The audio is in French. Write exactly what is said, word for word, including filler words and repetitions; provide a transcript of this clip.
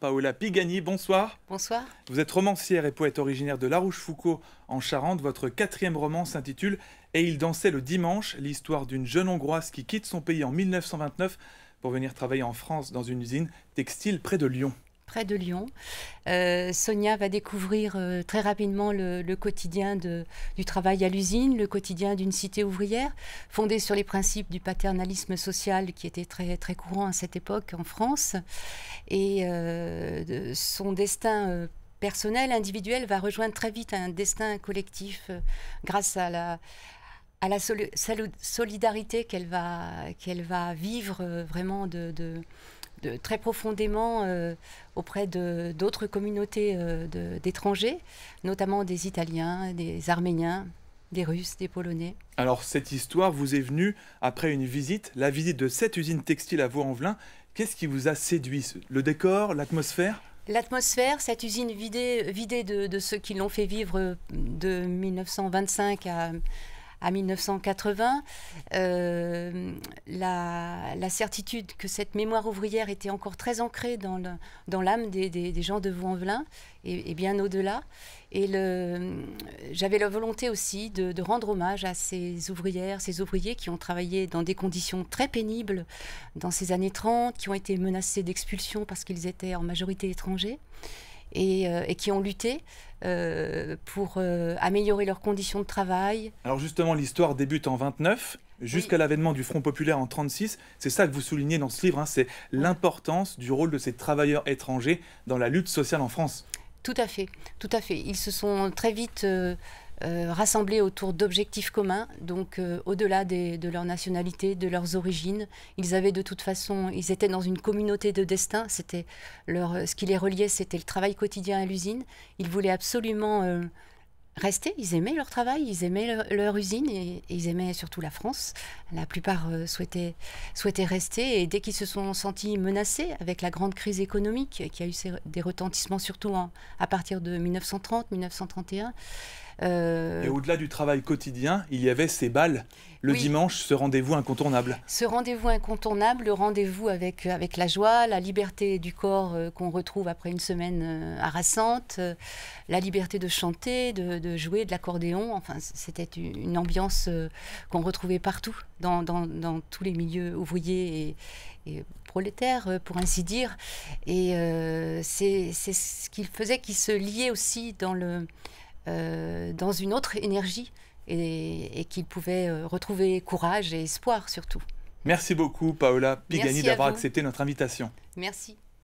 Paola Pigani, bonsoir. Bonsoir. Vous êtes romancière et poète originaire de La Rochefoucauld en Charente. Votre quatrième roman s'intitule « Et ils dansaient le dimanche », l'histoire d'une jeune Hongroise qui quitte son pays en mille neuf cent vingt-neuf pour venir travailler en France dans une usine textile près de Lyon. Près de Lyon. Euh, Sonia va découvrir euh, très rapidement le, le quotidien de, du travail à l'usine, le quotidien d'une cité ouvrière, fondée sur les principes du paternalisme social qui était très, très courant à cette époque en France. Et euh, de, son destin euh, personnel, individuel, va rejoindre très vite un destin collectif euh, grâce à la... à la sol solidarité qu'elle va, qu'elle va vivre euh, vraiment de, de, de, très profondément euh, auprès d'autres communautés euh, d'étrangers, de, notamment des Italiens, des Arméniens, des Russes, des Polonais. Alors cette histoire vous est venue après une visite, la visite de cette usine textile à Vaux-en-Velin. Qu'est-ce qui vous a séduit? Le décor, l'atmosphère? L'atmosphère, cette usine vidée, vidée de, de ceux qui l'ont fait vivre de mille neuf cent vingt-cinq à... à mille neuf cent quatre-vingts, euh, la, la certitude que cette mémoire ouvrière était encore très ancrée dans l'âme dans des, des, des gens de Vaux-en-Velin et, et bien au-delà. Et j'avais la volonté aussi de, de rendre hommage à ces ouvrières, ces ouvriers qui ont travaillé dans des conditions très pénibles dans ces années trente, qui ont été menacés d'expulsion parce qu'ils étaient en majorité étrangers. Et, euh, et qui ont lutté euh, pour euh, améliorer leurs conditions de travail. Alors justement, l'histoire débute en vingt-neuf jusqu'à oui. l'avènement du Front populaire en trente-six. C'est ça que vous soulignez dans ce livre, hein, c'est l'importance du rôle de ces travailleurs étrangers dans la lutte sociale en France. Tout à fait, tout à fait. Ils se sont très vite euh, euh, rassemblés autour d'objectifs communs, donc euh, au-delà de leur nationalité, de leurs origines. Ils avaient de toute façon, ils étaient dans une communauté de destin. C'était leur, ce qui les reliait, c'était le travail quotidien à l'usine. Ils voulaient absolument euh, rester, ils aimaient leur travail, ils aimaient leur, leur usine et, et ils aimaient surtout la France. La plupart euh, souhaitaient, souhaitaient rester et dès qu'ils se sont sentis menacés avec la grande crise économique qui a eu ses, des retentissements surtout en, à partir de mille neuf cent trente, mille neuf cent trente et un. Euh... Et au-delà du travail quotidien, il y avait ces bals, le oui. dimanche, ce rendez-vous incontournable. Ce rendez-vous incontournable, le rendez-vous avec, avec la joie, la liberté du corps euh, qu'on retrouve après une semaine euh, harassante, euh, la liberté de chanter, de, de de jouer de l'accordéon, enfin c'était une ambiance euh, qu'on retrouvait partout, dans, dans, dans tous les milieux ouvriers et, et prolétaires, pour ainsi dire. Et euh, c'est ce qui faisait qu'ils se liaient aussi dans, le, euh, dans une autre énergie et, et qu'ils pouvaient euh, retrouver courage et espoir surtout. Merci beaucoup Paola Pigani d'avoir accepté notre invitation. Merci.